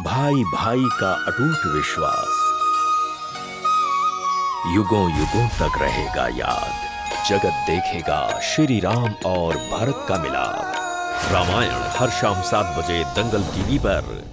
भाई भाई का अटूट विश्वास युगों युगों तक रहेगा याद। जगत देखेगा श्री राम और भारत का मिलाप। रामायण हर शाम 7 बजे दंगल टीवी पर।